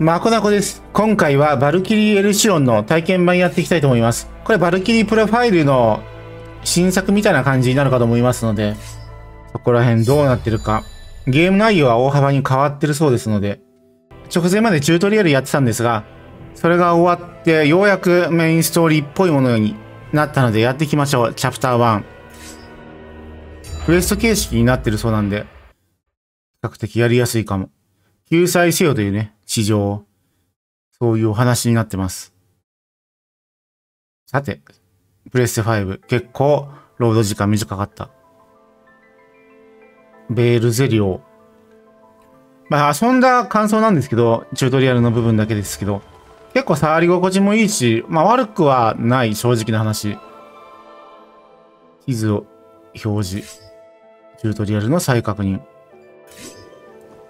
マコナコです。今回はバルキリー・エルシオンの体験版やっていきたいと思います。これバルキリープロファイルの新作みたいな感じになるかと思いますので、そこら辺どうなってるか。ゲーム内容は大幅に変わってるそうですので、直前までチュートリアルやってたんですが、それが終わってようやくメインストーリーっぽいものになったのでやっていきましょう。チャプター1。クエスト形式になってるそうなんで、比較的やりやすいかも。救済せよというね。地上。そういうお話になってます。さて、プレステ5。結構、ロード時間短かった。ベールゼリオ。まあ、遊んだ感想なんですけど、チュートリアルの部分だけですけど、結構触り心地もいいし、まあ悪くはない、正直な話。地図を表示。チュートリアルの再確認。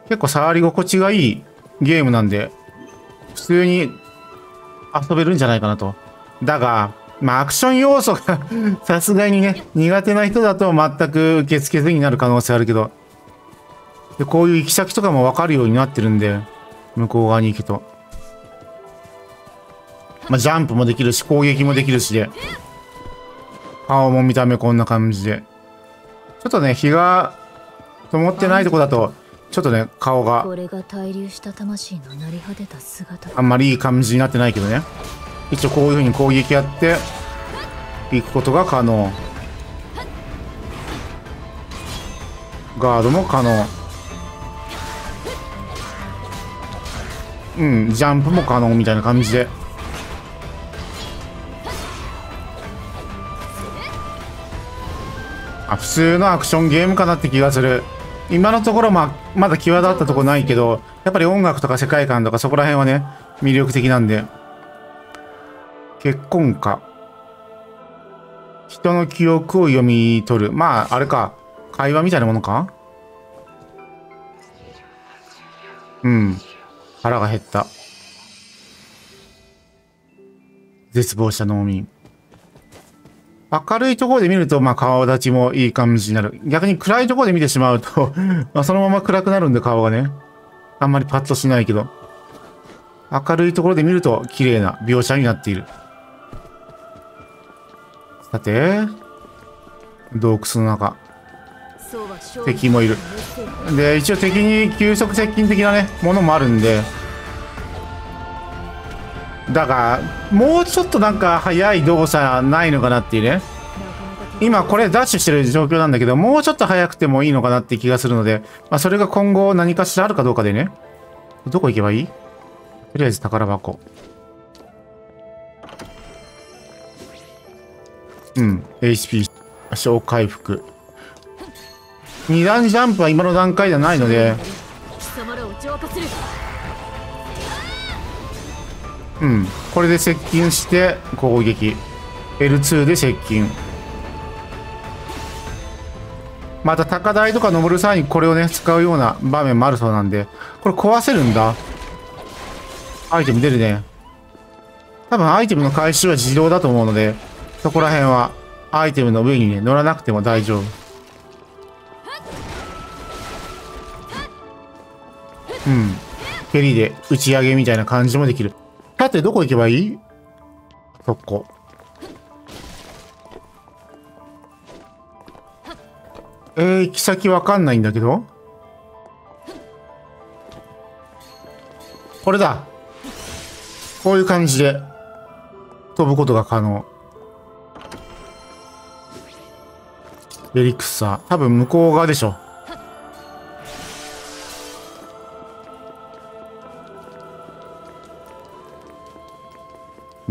結構触り心地がいい。ゲームなんで、普通に遊べるんじゃないかなと。だが、まあ、アクション要素がさすがにね、苦手な人だと全く受け付けずになる可能性あるけど。で、こういう行き先とかもわかるようになってるんで、向こう側に行くと。まあ、ジャンプもできるし、攻撃もできるしで。顔も見た目こんな感じで。ちょっとね、日が灯ってないとこだと、ちょっとね、顔があんまりいい感じになってないけどね。一応こういう風に攻撃やっていくことが可能。ガードも可能。うん、ジャンプも可能みたいな感じで。あ、普通のアクションゲームかなって気がする。今のところまだ際立ったとこないけど、やっぱり音楽とか世界観とかそこら辺はね、魅力的なんで。結婚か。人の記憶を読み取る。まあ、あれか。会話みたいなものか？うん。腹が減った。絶望した農民。明るいところで見ると、まあ顔立ちもいい感じになる。逆に暗いところで見てしまうと、まあそのまま暗くなるんで顔がね。あんまりパッとしないけど。明るいところで見ると綺麗な描写になっている。さて、洞窟の中。敵もいる。で、一応敵に急速接近的なね、ものもあるんで。だが、もうちょっとなんか早い動作ないのかなっていうね。今これダッシュしてる状況なんだけど、もうちょっと早くてもいいのかなって気がするので、まあそれが今後何かしらあるかどうかでね。どこ行けばいい？とりあえず宝箱。うん、HP、小回復。二段ジャンプは今の段階ではないので、うん。これで接近して攻撃。L2 で接近。また高台とか登る際にこれをね、使うような場面もあるそうなんで。これ壊せるんだ。アイテム出るね。多分アイテムの回収は自動だと思うので、そこら辺はアイテムの上にね、乗らなくても大丈夫。うん。蹴りで打ち上げみたいな感じもできる。さて、どこ行けばいい？そこ。行き先わかんないんだけど。これだ。こういう感じで飛ぶことが可能。エリクサー。多分向こう側でしょ。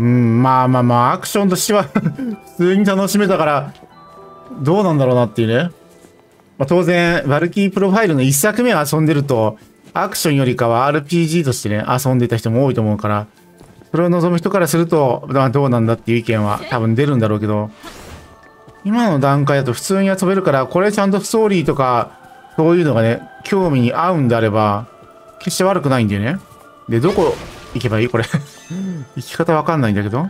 うん、まあ、アクションとしては普通に楽しめたから、どうなんだろうなっていうね。まあ、当然、バルキリープロファイルの一作目を遊んでると、アクションよりかは RPG としてね、遊んでた人も多いと思うから、それを望む人からすると、まあ、どうなんだっていう意見は多分出るんだろうけど、今の段階だと普通に遊べるから、これちゃんとストーリーとか、そういうのがね、興味に合うんであれば、決して悪くないんだよね。で、どこ行けばいいこれ。行き方わかんないんだけど。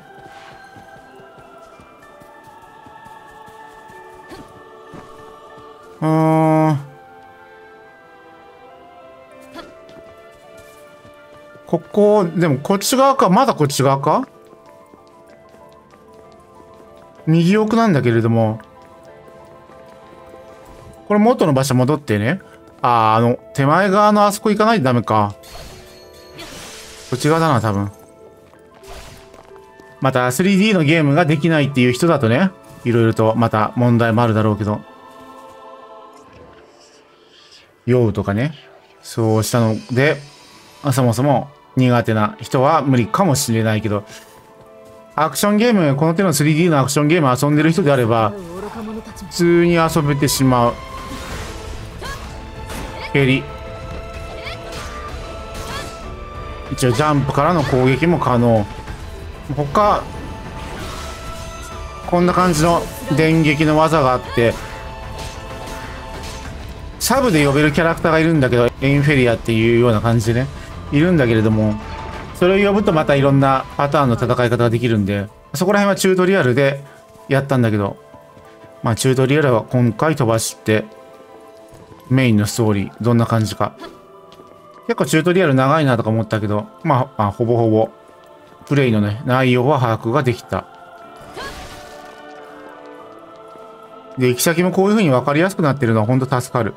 ここ、でもこっち側か、まだこっち側か、右奥なんだけれども、これ元の場所戻ってね。手前側のあそこ行かないとダメか。こっち側だな、多分。また 3D のゲームができないっていう人だとね、いろいろとまた問題もあるだろうけど。酔うとかね。そうしたので、そもそも苦手な人は無理かもしれないけど、アクションゲーム、この手の 3D のアクションゲームを遊んでる人であれば、普通に遊べてしまう。蹴り。一応ジャンプからの攻撃も可能。他、こんな感じの電撃の技があって、サブで呼べるキャラクターがいるんだけど、エインフェリアっていうような感じでね、いるんだけれども、それを呼ぶとまたいろんなパターンの戦い方ができるんで、そこら辺はチュートリアルでやったんだけど、まあチュートリアルは今回飛ばして、メインのストーリー、どんな感じか。結構チュートリアル長いなとか思ったけど、まあほぼほぼ、プレイのね、内容は把握ができた。で、行き先もこういう風に分かりやすくなってるのはほんと助かる。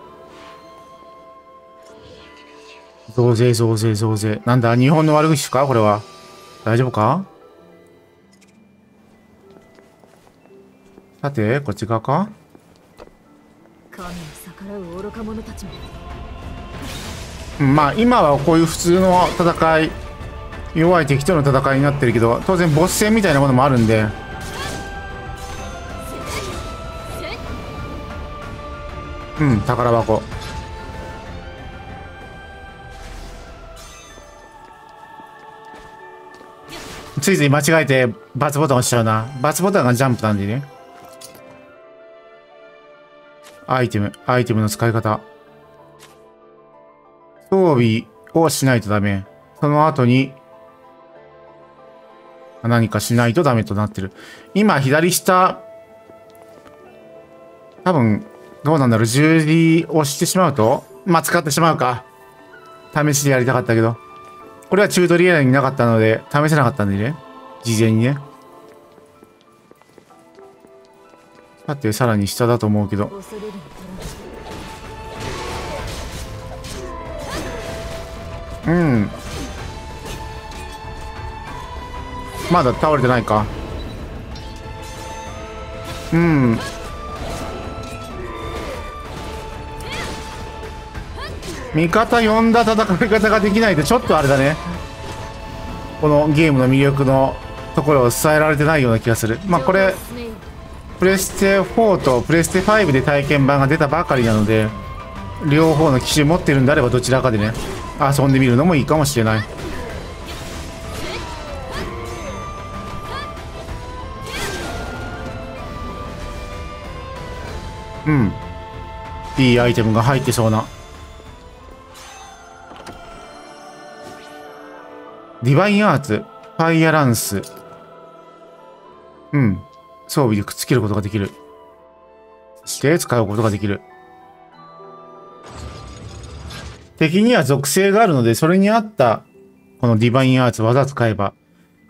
増税。なんだ、日本の悪口かこれは。大丈夫か。さて、こっち側か。まあ今はこういう普通の戦い、弱い敵との戦いになってるけど、当然ボス戦みたいなものもあるんで、うん、宝箱。ついつい間違えて×ボタン押しちゃうな。×ボタンがジャンプなんでね。アイテムの使い方。装備をしないとダメ。その後に、何かしないとダメとなってる。今、左下、多分、どうなんだろう、十字押してしまうと、使ってしまうか。試しでやりたかったけど。これはチュートリアルになかったので、試せなかったんでね。事前にね。さて、さらに下だと思うけど。うん。まだ倒れてないか。うん。味方呼んだ戦い方ができないとちょっとあれだね。このゲームの魅力のところを伝えられてないような気がする。これ、プレステ4とプレステ5で体験版が出たばかりなので、両方の機種持ってるんであればどちらかでね、遊んでみるのもいいかもしれない。うん。いいアイテムが入ってそうな。ディバインアーツ、ファイアランス。うん。装備でくっつけることができる。そして使うことができる。敵には属性があるので、それに合った、このディバインアーツ技使えば。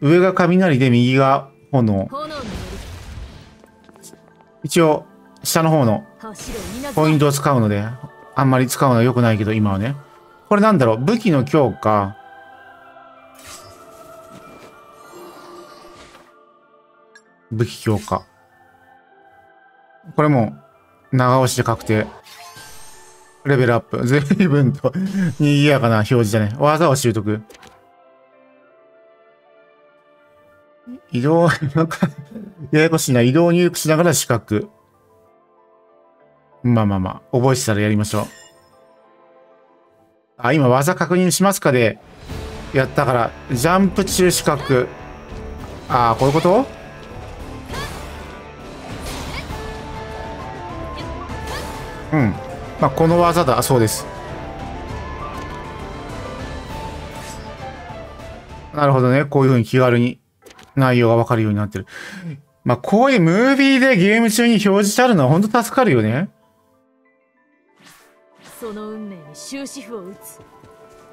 上が雷で右が炎。一応、下の方のポイントを使うので、あんまり使うのは良くないけど、今はね。これなんだろう、武器の強化。武器強化。これも、長押しで確定。レベルアップ。随分と賑やかな表示だね。技を習得。移動、なんか、ややこしいな。移動入力しながら資格。まあ、覚えてたらやりましょう。今、技確認しますかで、やったから、ジャンプ中資格。こういうこと？うん。この技だそうです。なるほどね。こういう風に気軽に内容がわかるようになってる。こういうムービーでゲーム中に表示してあるのは本当助かるよね。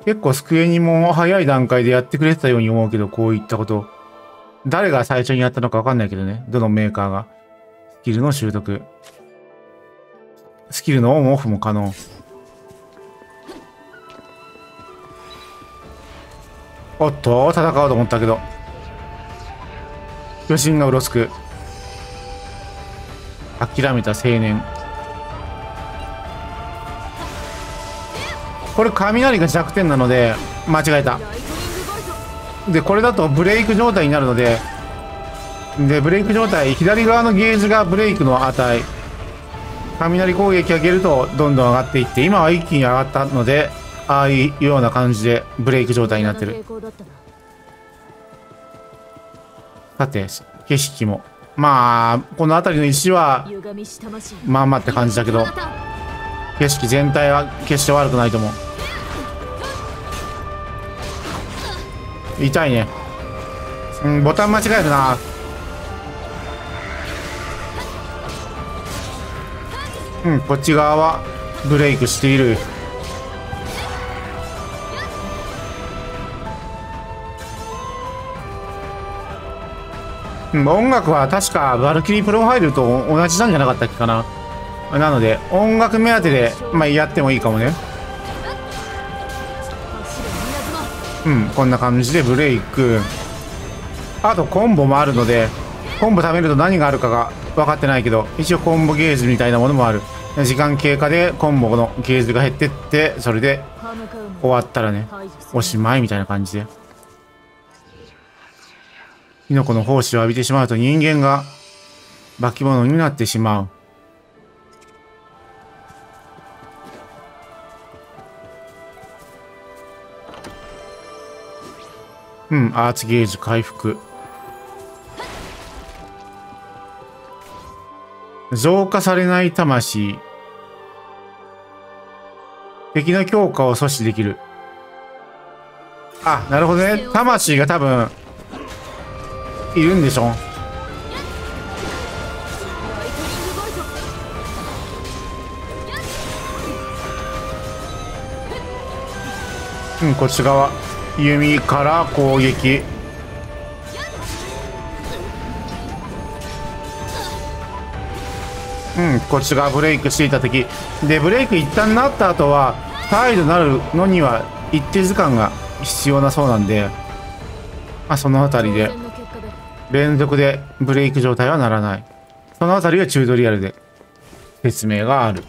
結構スクエニも早い段階でやってくれてたように思うけど、こういったこと。誰が最初にやったのかわかんないけどね。どのメーカーが。スキルの習得。スキルのオンオフも可能。おっと、戦うと思ったけど。巨神がうろつく。諦めた青年。これ雷が弱点なので間違えた。でこれだとブレイク状態になるので、ブレイク状態、左側のゲージがブレイクの値、雷攻撃上げるとどんどん上がっていって、今は一気に上がったので、ああいうような感じでブレイク状態になってる。さて景色もまあこの辺りの石はまあまあって感じだけど、景色全体は決して悪くないと思う。痛いね。うん、ボタン間違えるな。うん、こっち側はブレイクしている。うん、音楽は確かバルキリープロファイルと同じなんじゃなかったっけかな。なので音楽目当てで、まあ、やってもいいかもね。うん、こんな感じでブレイク。あとコンボもあるので、コンボ貯めると何があるかが分かってないけど、一応コンボゲージみたいなものもある。時間経過でコンボのゲージが減ってって、それで終わったらね、おしまいみたいな感じで。火の粉の胞子を浴びてしまうと人間が化け物になってしまう。うん、アーツゲージ回復。浄化されない魂。敵の強化を阻止できる。あ、なるほどね。魂が多分、いるんでしょ。うん、こっち側。弓から攻撃。うん、こっちがブレイクしていた敵で、ブレイク一旦なった後は態度なるのには一定時間が必要なそうなんで、まあ、その辺りで連続でブレイク状態はならない。その辺りはチュートリアルで説明がある。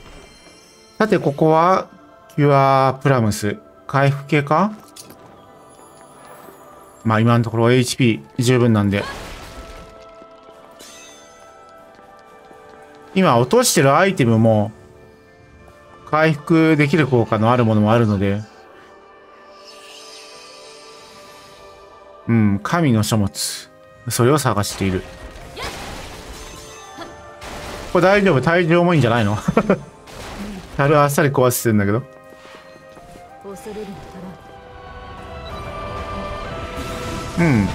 さてここはキュアプラムス回復系か。まあ今のところ HP 十分なんで、今落としてるアイテムも回復できる効果のあるものもあるので、うん、神の書物、それを探している。これ大丈夫、体重重いんじゃないのたるあっさり壊してるんだけど。うん。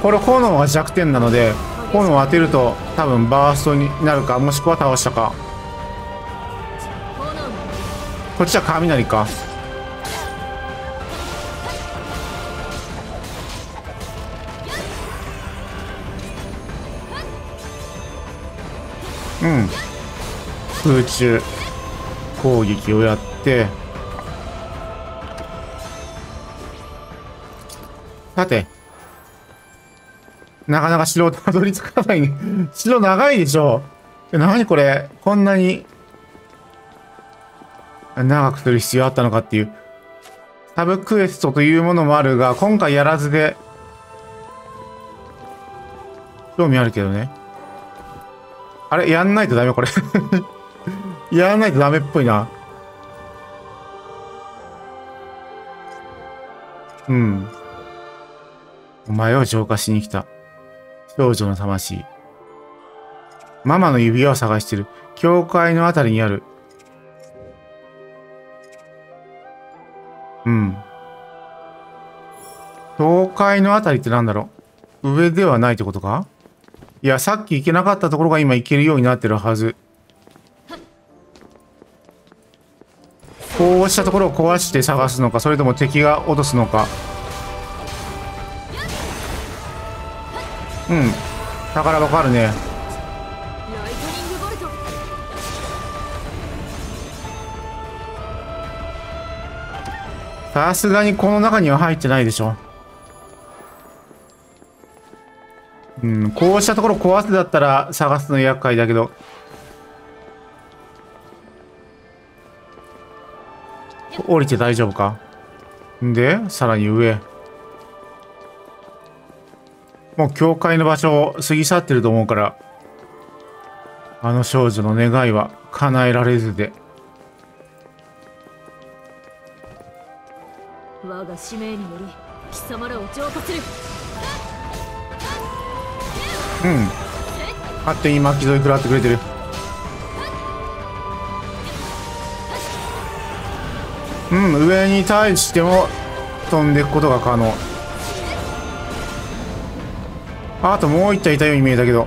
これ炎が弱点なので、炎を当てると多分バーストになるか、もしくは倒したか。こっちは雷か。うん。空中攻撃をやって。さて、なかなか城たどり着かないね。城長いでしょ。何これ、こんなに長くする必要あったのかっていう。サブクエストというものもあるが、今回やらずで、興味あるけどね。あれ、やんないとダメこれ。やらないとダメっぽいな。うん。お前を浄化しに来た。少女の魂。ママの指輪を探してる。教会のあたりにある。うん。教会のあたりってなんだろう。上ではないってことか。いや、さっき行けなかったところが今行けるようになってるはず。こう落ちたところを壊して探すのか、それとも敵が落とすのか。うん、宝箱あるね。さすがにこの中には入ってないでしょ。うん、こうしたところ壊すだったら探すの厄介だけど。降りて大丈夫か。んで、さらに上。もう教会の場所を過ぎ去ってると思うから、あの少女の願いは叶えられずで。我が使命により貴様らを浄化する。うん。勝手に巻き添え食らってくれてる。うん、上に対しても飛んでいくことが可能。あともう一体いたように見えたけど。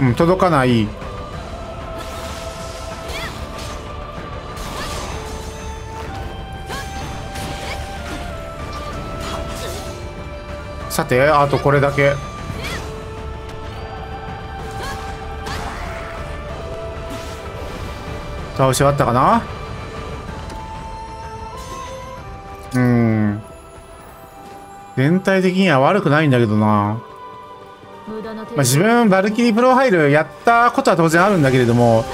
うん、届かない。さて、あとこれだけ。倒し終わったかな。全体的には悪くないんだけどな。自分バルキリープロファイルやったことは当然あるんだけれども、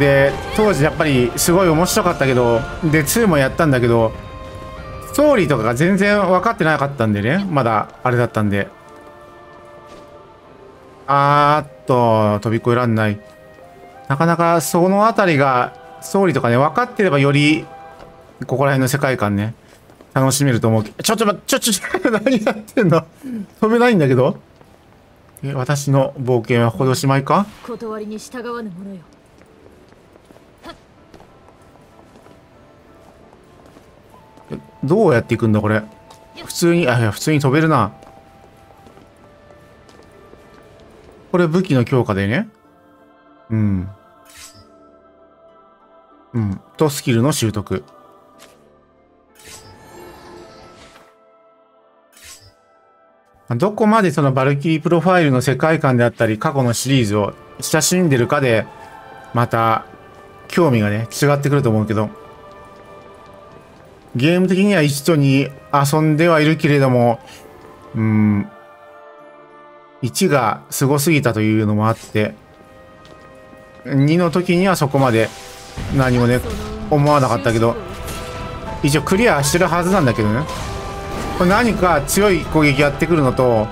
で当時やっぱりすごい面白かったけど、で2もやったんだけど、ストーリーとかが全然分かってなかったんでね、まだあれだったんで。飛び越えらんない。なかなかその辺りがストーリーとかね、分かってればより、ここら辺の世界観ね、楽しめると思う。ちょっと待って、何やってんの。飛べないんだけど。私の冒険はここでおしまいか。断りに従わぬものよ。どうやっていくんだこれ。普通に、普通に飛べるな。これ武器の強化でね。うん。うん。と、スキルの習得。どこまでそのバルキリープロファイルの世界観であったり、過去のシリーズを親しんでるかで、また、興味がね、違ってくると思うけど。ゲーム的には一度に遊んではいるけれども、1がすごすぎたというのもあって、2の時にはそこまで何もね、思わなかったけど、一応クリアしてるはずなんだけどね。これ何か強い攻撃やってくるのと、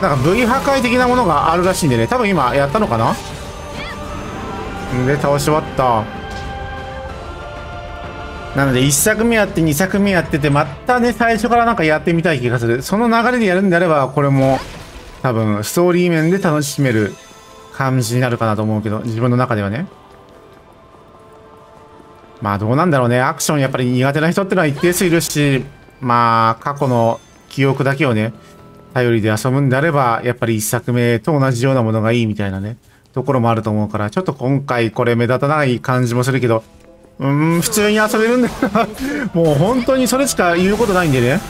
なんか V 破壊的なものがあるらしいんでね、多分今やったのかな?で、倒し終わった。なので1作目やって2作目やってて、またね、最初からなんかやってみたい気がする。その流れでやるんであれば、これも多分ストーリー面で楽しめる感じになるかなと思うけど、自分の中ではね。まあどうなんだろうね。アクションやっぱり苦手な人ってのは一定数いるし、まあ過去の記憶だけをね、頼りで遊ぶんであれば、やっぱり1作目と同じようなものがいいみたいなね、ところもあると思うから、ちょっと今回これ目立たない感じもするけど、普通に遊べるんだから、もう本当にそれしか言うことないんでね。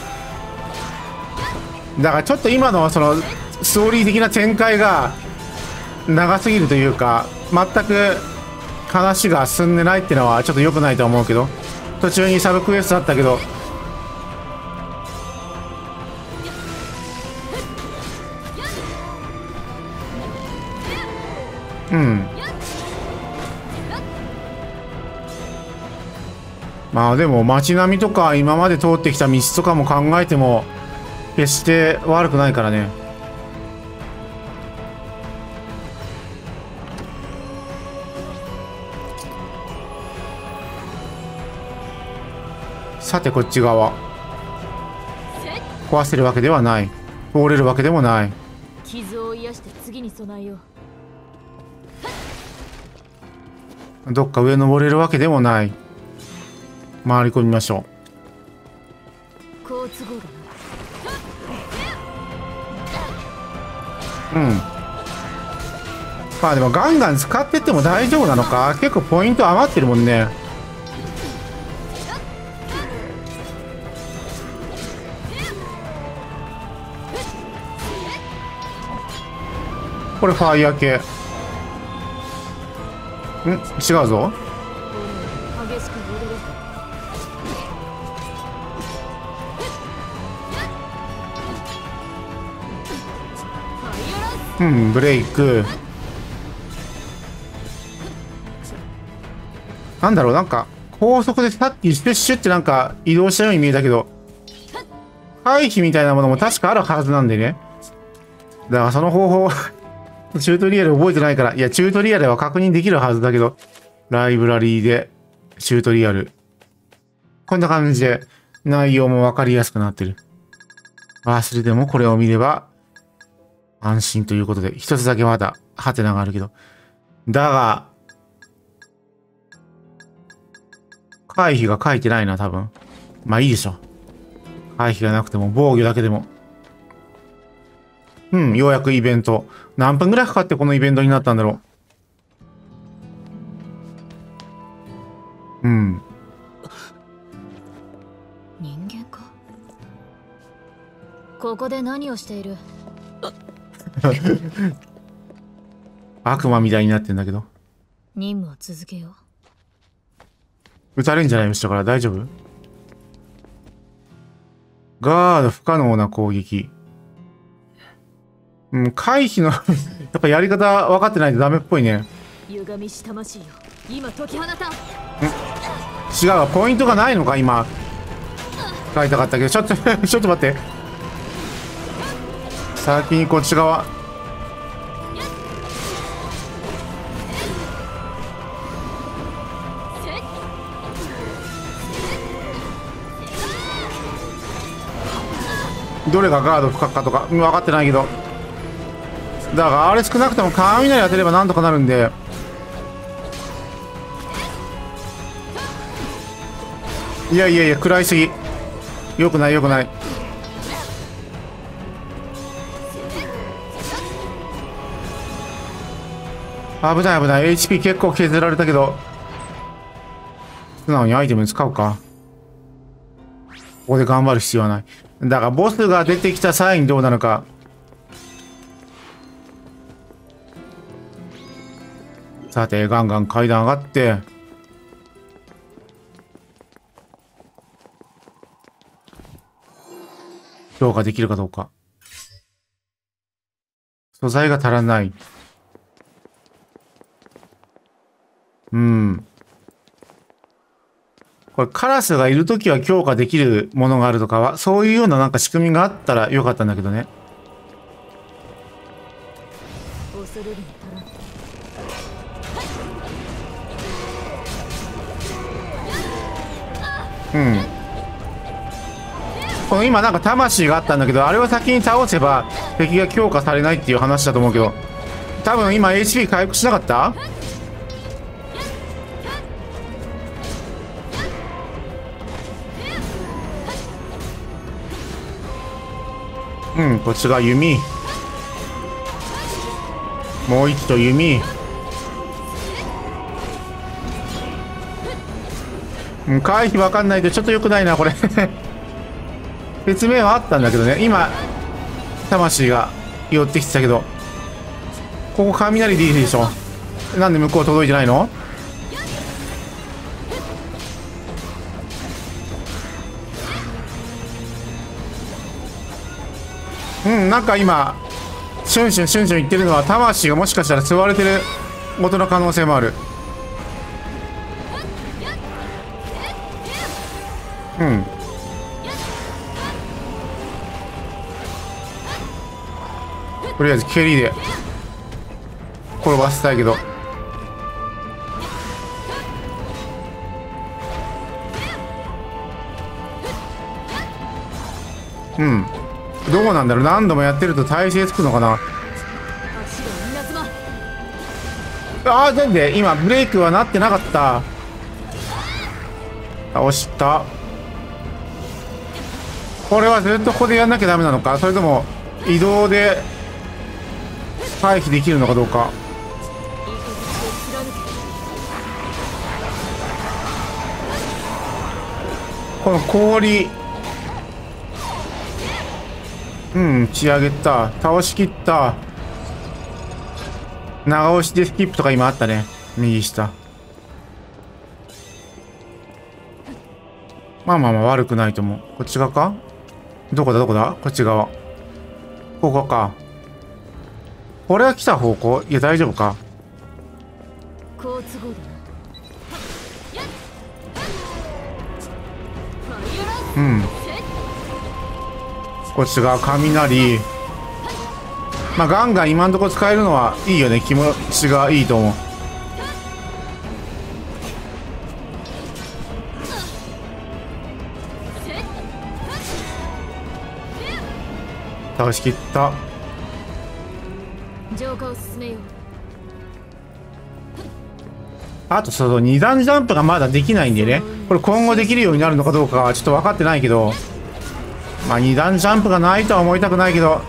だからちょっと今のそのストーリー的な展開が、長すぎるというか、全く話が進んでないってのはちょっと良くないとは思うけど、途中にサブクエストあったけど、まあでも街並みとか今まで通ってきた道とかも考えても決して悪くないからね。さてこっち側、壊せるわけではない、通れるわけでもない。傷を癒して次に備えよう。どっか上登れるわけでもない。回り込みましょう。うん、まあでもガンガン使ってっても大丈夫なのか。結構ポイント余ってるもんね。これファイヤー系。ん、違うぞ。うん、ブレイク。なんだろう、なんか高速でさっきシュッシュってなんか移動したように見えたけど、回避みたいなものも確かあるはずなんでね。だからその方法チュートリアル覚えてないから、いや、チュートリアルは確認できるはずだけど、ライブラリーでチュートリアル。こんな感じで内容もわかりやすくなってる。忘れてもこれを見れば安心ということで、一つだけまだハテナがあるけど。だが、回避が書いてないな、多分。まあいいでしょ。回避がなくても、防御だけでも。うん、ようやくイベント。何分ぐらいかかってこのイベントになったんだろう。うん。人間か。ここで何をしている？悪魔みたいになってんだけど。任務を続けよう。撃たれんじゃないの？下から大丈夫？ガード不可能な攻撃。うん、回避のやっぱやり方分かってないとダメっぽいね。歪みし魂よ、今解き放た。違うわ、ポイントがないのか。今使いたかったけど、ちょっと待って。先にこっち側。どれがガード不可かとか分かってないけど、だからあれ少なくとも雷当てればなんとかなるんで。いやいやいや、食らいすぎ。よくないよくない。危ない危ない。 HP 結構削られたけど、素直にアイテム使うか。ここで頑張る必要はない。だからボスが出てきた際にどうなのか。さて、ガンガン階段上がって。強化できるかどうか。素材が足らない。うん。これ、カラスがいるときは強化できるものがあるとかは、そういうようななんか仕組みがあったらよかったんだけどね。うん、この今なんか魂があったんだけど、あれを先に倒せば敵が強化されないっていう話だと思うけど、多分今 HP 回復しなかった？うん、こっちが弓。もう一度弓。回避わかんないでちょっと良くないなこれ説明はあったんだけどね。今魂が寄ってきてたけど、ここ雷でいいでしょ。なんで向こう届いてないの？うん、なんか今シュンシュンシュンシュン言ってるのは、魂がもしかしたら吸われてる元の可能性もある。うん。とりあえず蹴りで転ばせたいけど、うん、どうなんだろう。何度もやってると耐性つくのかな。あー、なんで今ブレイクはなってなかった。倒した。これはずっとここでやんなきゃダメなのか、それとも移動で回避できるのかどうか。この氷、うん、打ち上げた、倒しきった。長押しでスキップとか今あったね、右下。まあまあまあ悪くないと思う。こっち側か、どこだどこだ、こっち側、ここか。これは来た方向、いや大丈夫か。うん、こっち側雷、まあガンガン今んとこ使えるのはいいよね、気持ちがいいと思う。倒しきった。あとその2段ジャンプがまだできないんでね、これ今後できるようになるのかどうかはちょっと分かってないけど、まあ2段ジャンプがないとは思いたくないけど、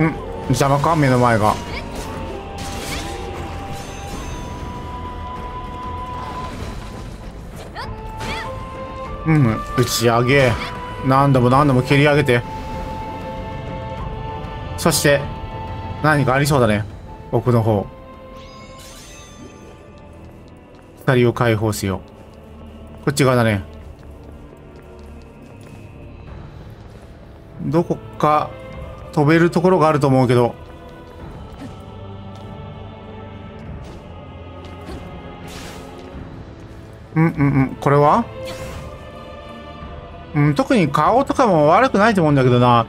うん、邪魔か、目の前が。うん、打ち上げ、何度も何度も蹴り上げて、そして何かありそうだね、奥の方。2人を解放せよ。こっち側だね。どこか飛べるところがあると思うけど、うんうんうん、これはうん、特に顔とかも悪くないと思うんだけどな。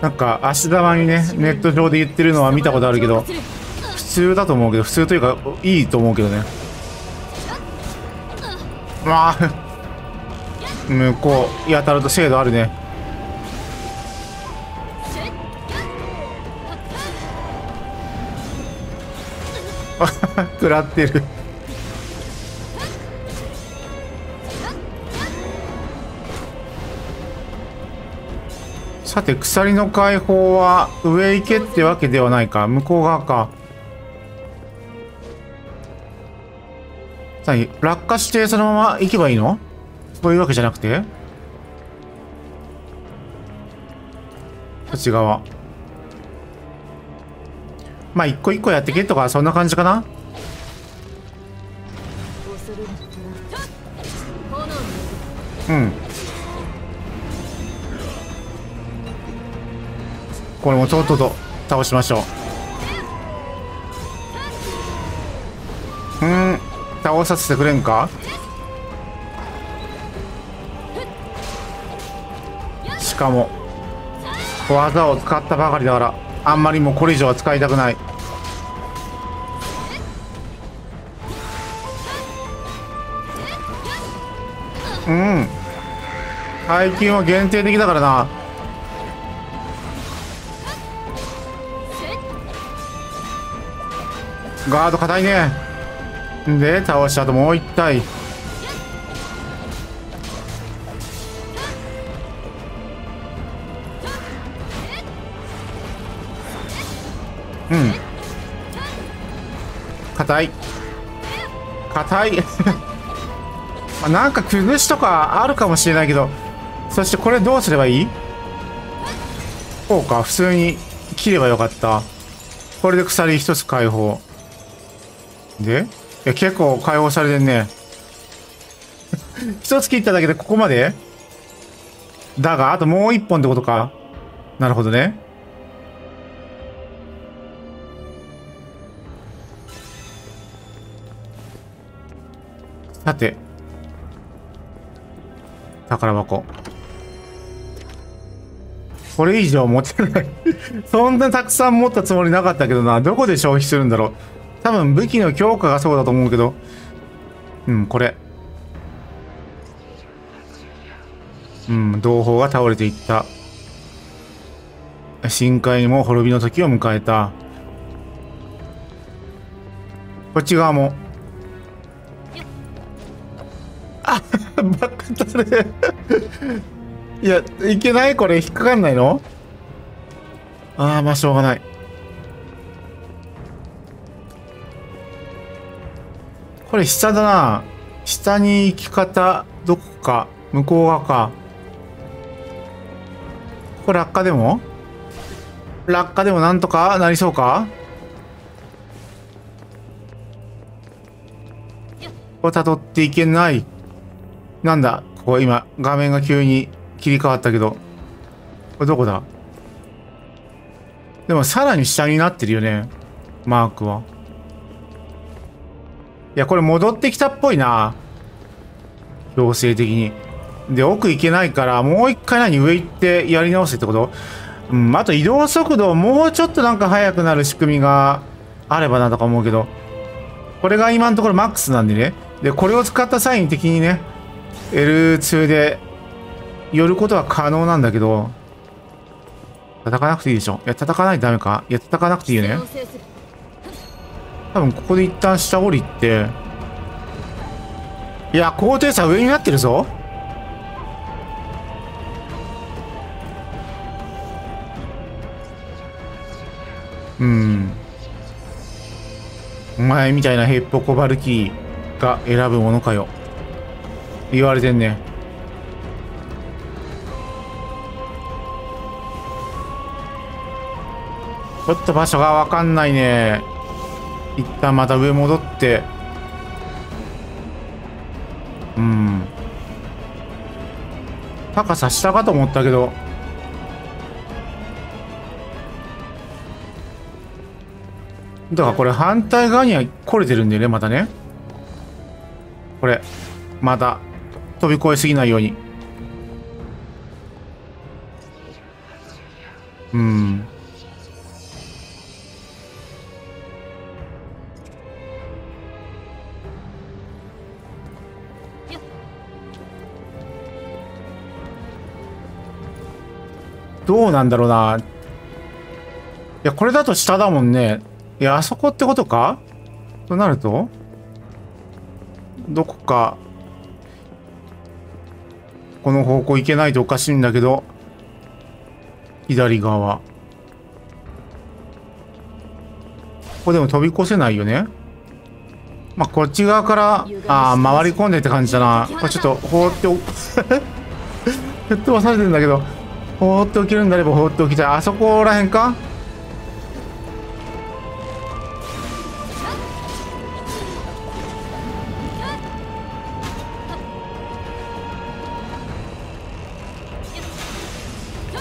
なんか足玉にね、ネット上で言ってるのは見たことあるけど、普通だと思うけど、普通というかいいと思うけどね。まあ向こうやたらと精度あるね。食らってる。さて、鎖の解放は上行けってわけではないか。向こう側か。何、落下してそのまま行けばいいの？そういうわけじゃなくて？こっち側。まあ、一個一個やってけとか、そんな感じかな？うん。これもとうとうと倒しましょう。うん、倒させてくれんか。しかも技を使ったばかりだから、あんまりもうこれ以上は使いたくない。うん、最近は限定的だからな。ガード硬いね。で倒した後もう一体、うん、硬い硬い。なんか崩しとかあるかもしれないけど、そしてこれどうすればいい？こうか、普通に切ればよかった。これで鎖一つ解放で、いや結構解放されてんね。一つ切っただけでここまでだが、あともう一本ってことか。なるほどね。さて、宝箱、これ以上持ってない。そんなたくさん持ったつもりなかったけどな。どこで消費するんだろう。多分武器の強化がそうだと思うけど、うん、これ、うん、同胞が倒れていった。深海にも滅びの時を迎えた。こっち側も、あバカだね。いや、いけない、これ引っかかんないの？ああ、まあしょうがない。これ下だな。下に行き方どこか、向こう側か。ここ落下でもなんとかなりそうか。ここ辿っていけない。なんだここ、今画面が急に切り替わったけど、これどこだ。でもさらに下になってるよね、マークは。いや、これ戻ってきたっぽいな、強制的に。で、奥行けないから、もう一回何、上行ってやり直せってこと。うん、あと移動速度もうちょっとなんか速くなる仕組みがあればなとか思うけど、これが今のところマックスなんでね。で、これを使った際に敵にね、L2 で寄ることは可能なんだけど、叩かなくていいでしょ。いや、叩かないとダメか。いや、叩かなくていいよね。多分ここで一旦下降りて、いや、高低差上になってるぞ。うん。お前みたいなヘッポコバルキーが選ぶものかよ。言われてんね。ちょっと場所がわかんないね。一旦また上戻って。うん。高さ下かと思ったけど。だからこれ反対側には来れてるんだよね、またね。これ、また飛び越えすぎないように。うん。どうなんだろうな。いや、これだと下だもんね。いや、あそこってことかとなると、どこか、この方向行けないとおかしいんだけど、左側。ここでも飛び越せないよね。まあ、こっち側から、ああ、回り込んでって感じだな。これちょっと、放ってお、吹っ飛ばされてるんだけど、放っておけるんだれば放っておきたい。あそこらへんか。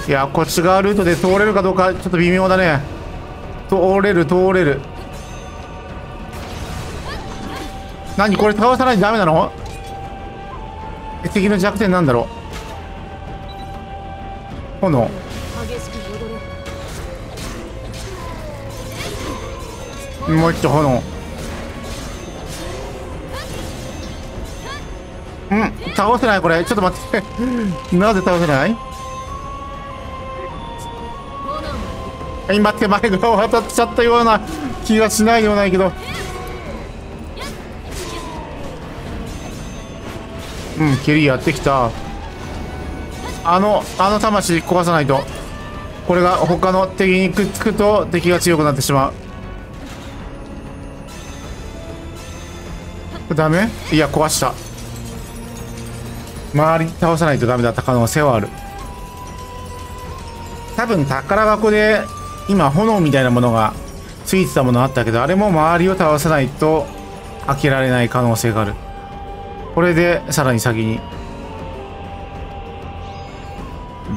いや、こっち側ルートで通れるかどうかちょっと微妙だね。通れる。何これ、倒さないとダメなの？敵の弱点なんだろう。炎。もう一度炎。うん、倒せないこれ。ちょっと待ってなぜ倒せない？今手前側を渡っちゃったような気がしないでもないけど、うん、蹴りやってきた。あの魂壊さないと、これが他の敵にくっつくと敵が強くなってしまう。ダメ？いや、壊した。周り倒さないとダメだった可能性はある。多分宝箱で今炎みたいなものがついてたものあったけど、あれも周りを倒さないと開けられない可能性がある。これでさらに先に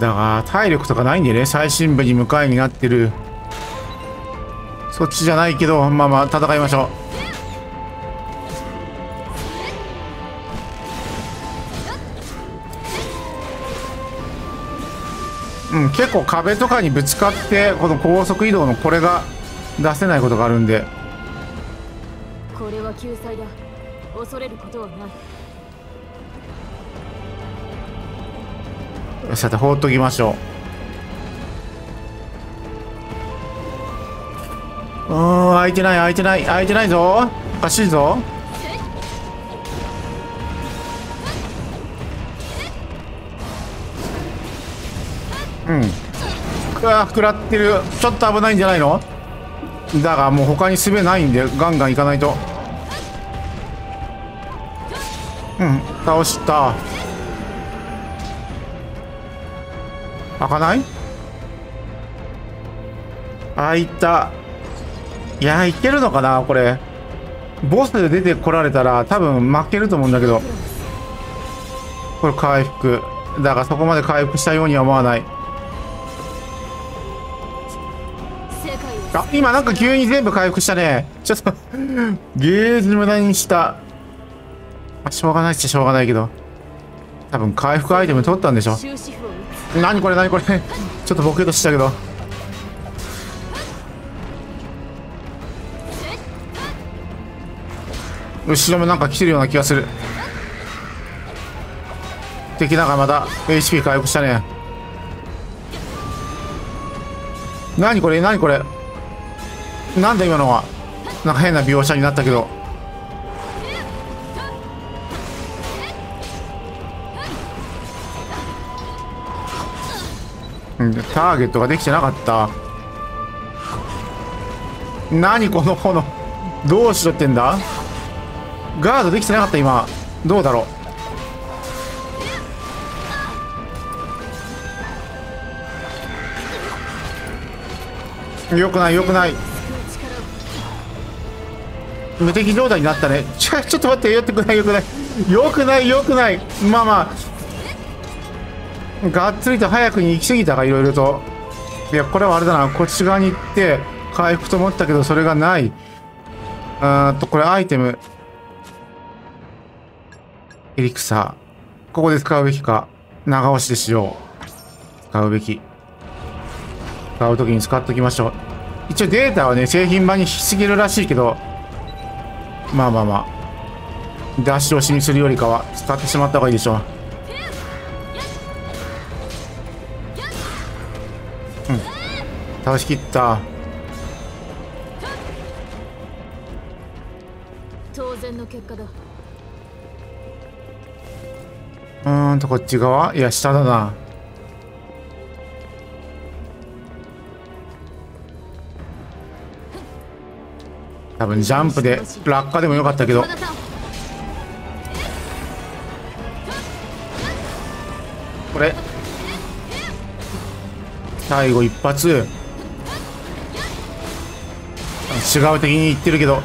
だが、体力とかないんでね、最深部に向かいになってる。そっちじゃないけど、まあまあ戦いましょう。うん、結構壁とかにぶつかって、この高速移動のこれが出せないことがあるんで、これは救済だ。恐れることはない。さて、放っときましょう。開いてないぞ。おかしいぞ。うん。食らってる。ちょっと危ないんじゃないの。だがもう他にすべないんでガンガン行かないと。うん、倒した。開かない。開いた。いやー、いけるのかなこれ。ボスで出てこられたら多分負けると思うんだけど。これ回復だが、そこまで回復したようには思わない。あ、今なんか急に全部回復したね。ちょっとゲージ無駄にした。しょうがないっちゃしょうがないけど、多分回復アイテム取ったんでしょ。何これ何これ。ちょっとボケとしたけど。後ろもなんか来てるような気がする。敵だがまた HP 回復したね。何これ何これ。なんだ今のは。なんか変な描写になったけど。ターゲットができてなかった。何この炎。どうしろってんだ。ガードできてなかった今。どうだろう。よくないよくない。無敵状態になったね。ちょっと待って。よくないよくないよくないよくない。まあまあがっつりと早くに行き過ぎたがいろいろと。いやこれはあれだな。こっち側に行って回復と思ったけどそれがない。これアイテムエリクサーここで使うべきか。長押しでしよう。使うべき。使う時に使っときましょう。一応データはね製品版に引き継げるらしいけど、まあまあまあ出し押しにするよりかは使ってしまった方がいいでしょう。倒しきった。当然の結果だ。こっち側。いや下だな。多分ジャンプで落下でもよかったけど。これ最後一発。違う敵に行ってるけど、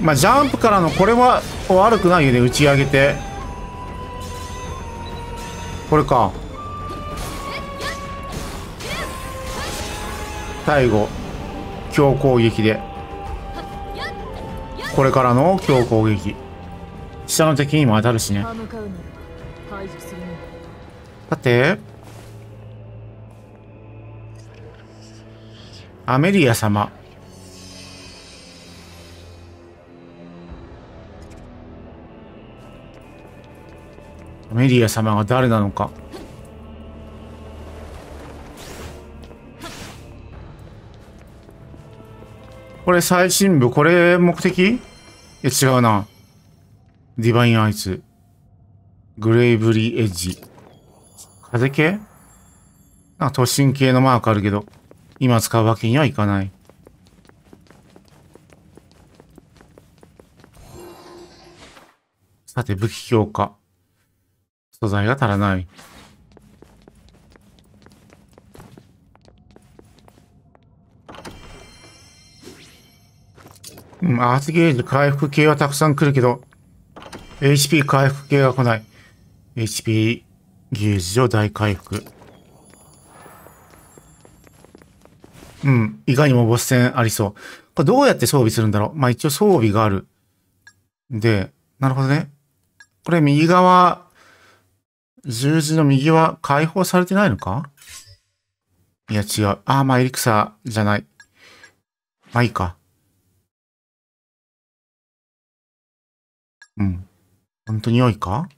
まあジャンプからのこれは悪くないよね。打ち上げてこれか。最後強攻撃でこれからの強攻撃。下の敵にも当たるしね。さてアメリア様。アメリア様が誰なのか。これ最新部。これ目的。いや違うな。ディバインアイズグレイブリーエッジ風系なんか都心系のマークあるけど今使うわけにはいかない。さて武器強化素材が足らない。うん、アーツゲージ回復系はたくさん来るけど、HP 回復系が来ない。HP ゲージを大回復。うん、いかにもボス戦ありそう。これどうやって装備するんだろう。まあ一応装備がある。で、なるほどね。これ右側、十字の右は解放されてないのか。いや違う。ああ、まあエリクサーじゃない。まあいいか。うん。本当に良いか。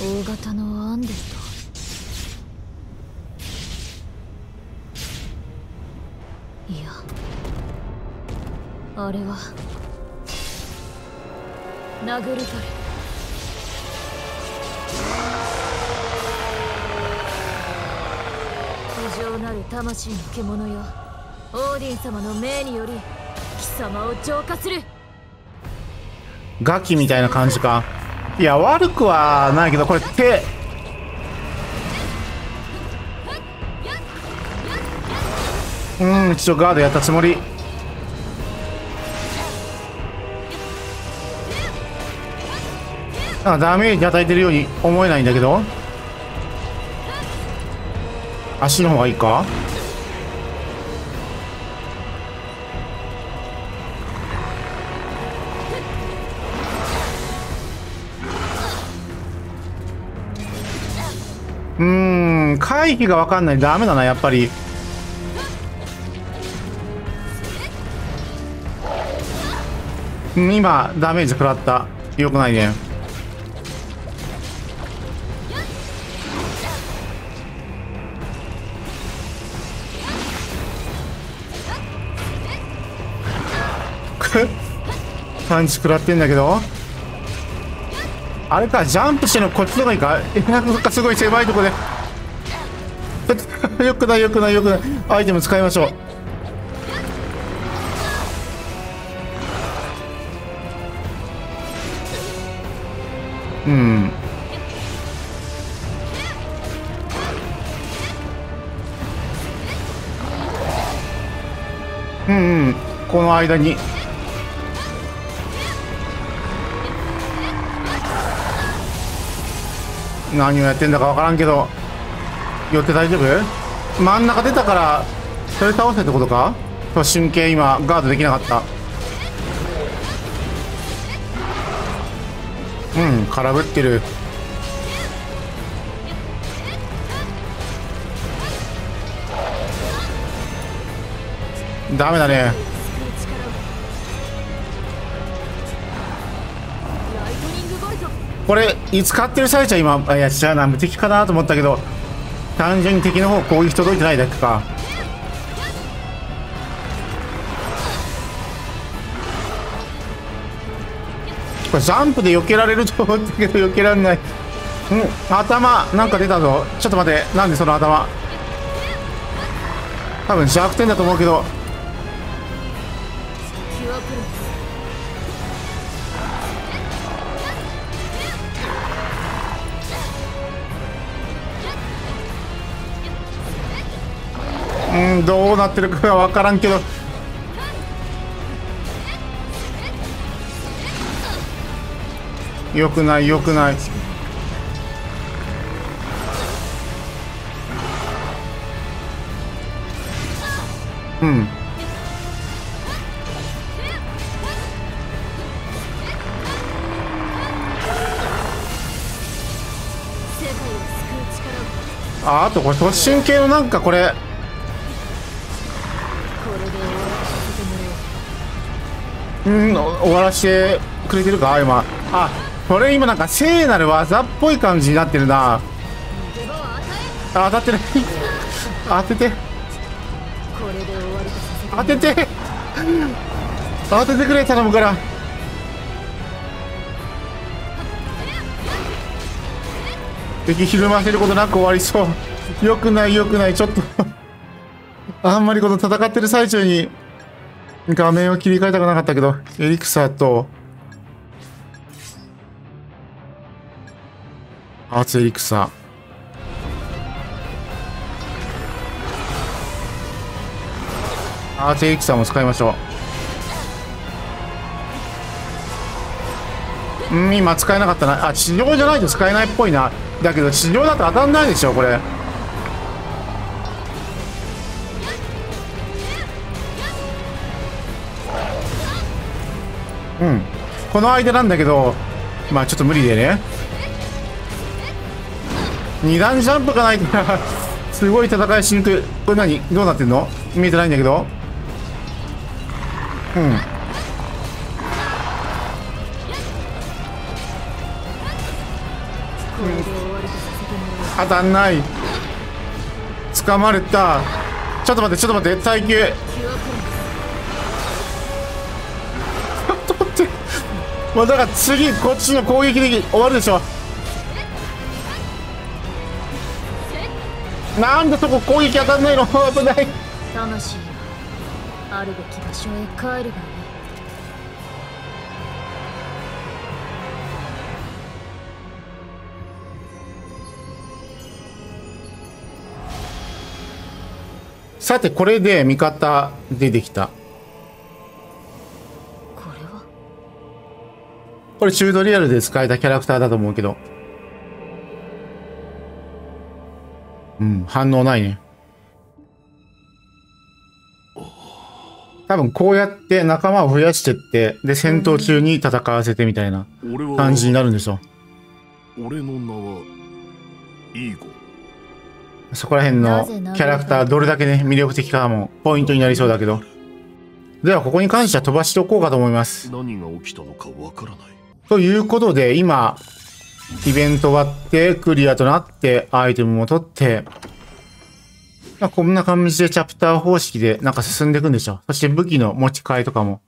大型のアンデスト。いや、あれは殴るたれ。異常なる魂の獣よ、オーディン様の命により貴様を浄化する。ガキみたいな感じか。いや悪くはないけど、これ手一応ガードやったつもり。なんかダメージ与えてるように思えないんだけど、足の方がいいか。回避が分かんない。ダメだなやっぱり。今ダメージ食らった。よくないね。パンチ食らってんだけど、あれかジャンプしてのこっちの方がいいか。なんかすごい狭いとこでよくないよくないよくない。アイテム使いましょう。この間に何をやってんだか分からんけど、寄って大丈夫？真ん中出たからそれ倒せってことか。瞬間今ガードできなかった。空振ってる。ダメだね。これ使ってる最中今、いや違うな、無敵かなと思ったけど、単純に敵の方攻撃届いてないだけか。これジャンプで避けられると思ったけど避けられない。頭なんか出たぞ。ちょっと待って、なんでその頭。多分弱点だと思うけど、どうなってるかは分からんけど、よくないよくない。あとこれ突進系のなんかこれ。終わらしてくれてるか今。あ、これ今なんか聖なる技っぽい感じになってるな。あ、当たってる当てて当てて当ててくれ、頼むから。敵ひるませることなく終わりそう。よくないよくない。ちょっとあんまりこの戦ってる最中に画面を切り替えたくなかったけど、エリクサーとアーツエリクサー、アーツエリクサーも使いましょう。今使えなかったな。あ、地上じゃないと使えないっぽいな。だけど地上だと当たんないでしょこれ。この間なんだけど、まあちょっと無理でね。2段ジャンプがないからすごい戦いしにくい。これ何どうなってんの、見えてないんだけど。当たんない。掴まれた。ちょっと待ってちょっと待って耐久ちょっと待ってもうだから次こっちの攻撃で終わるでしょ。なんでそこ攻撃当たんないの。危ない。魂はあるべき場所へ帰るがね。さてこれで味方出てきた。これはこれチュートリアルで使えたキャラクターだと思うけど、うん反応ないね。多分こうやって仲間を増やしてってで戦闘中に戦わせてみたいな感じになるんでしょ。俺の名はイーゴ。そこら辺のキャラクターどれだけね魅力的かもポイントになりそうだけど、ではここに関しては飛ばしておこうかと思います。何が起きたのかわからないということで、今イベント終わってクリアとなってアイテムも取って、まあ、こんな感じでチャプター方式でなんか進んでいくんでしょ。そして武器の持ち替えとかも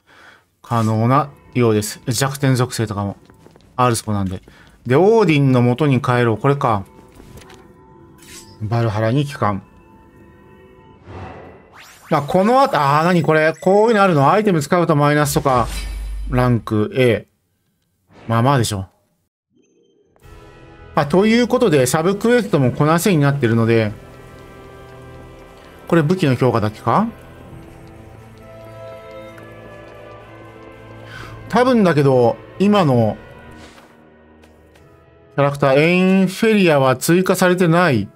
可能なようです。弱点属性とかもあるそうなんで。でオーディンの元に帰ろう。これかバルハラに帰還。まあ、この後、ああ、何これ、こういうのあるの。アイテム使うとマイナスとか、ランク A。まあまあでしょ。まあ、ということで、サブクエストもこなせになってるので、これ武器の強化だけか？多分だけど、今の、キャラクター、エインフェリアは追加されてない。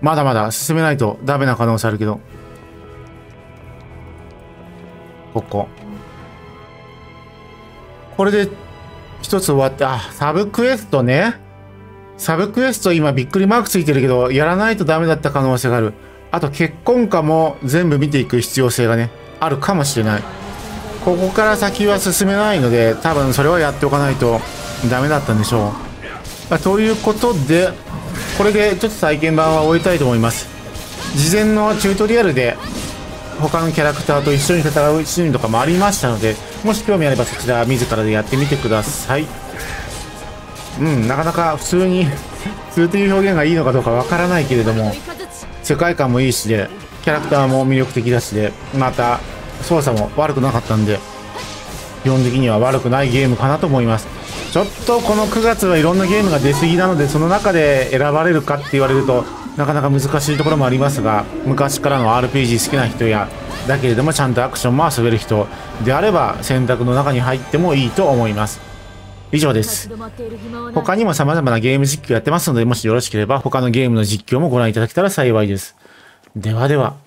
まだまだ進めないとダメな可能性あるけど。ここ。これで一つ終わって、あ、サブクエストね。サブクエスト今びっくりマークついてるけど、やらないとダメだった可能性がある。あと結婚歌も全部見ていく必要性がね、あるかもしれない。ここから先は進めないので、多分それはやっておかないとダメだったんでしょう。ということで、これでちょっと体験版は終えたいと思います。事前のチュートリアルで他のキャラクターと一緒に戦うシーンとかもありましたので、もし興味あればそちら自らでやってみてください。うんなかなか普通に普通という表現がいいのかどうかわからないけれども、世界観もいいしでキャラクターも魅力的だしで、また操作も悪くなかったんで、基本的には悪くないゲームかなと思います。ちょっとこの9月はいろんなゲームが出過ぎなので、その中で選ばれるかって言われるとなかなか難しいところもありますが、昔からの RPG 好きな人やだけれどもちゃんとアクションも遊べる人であれば選択の中に入ってもいいと思います。以上です。他にも様々なゲーム実況やってますので、もしよろしければ他のゲームの実況もご覧いただけたら幸いです。ではでは。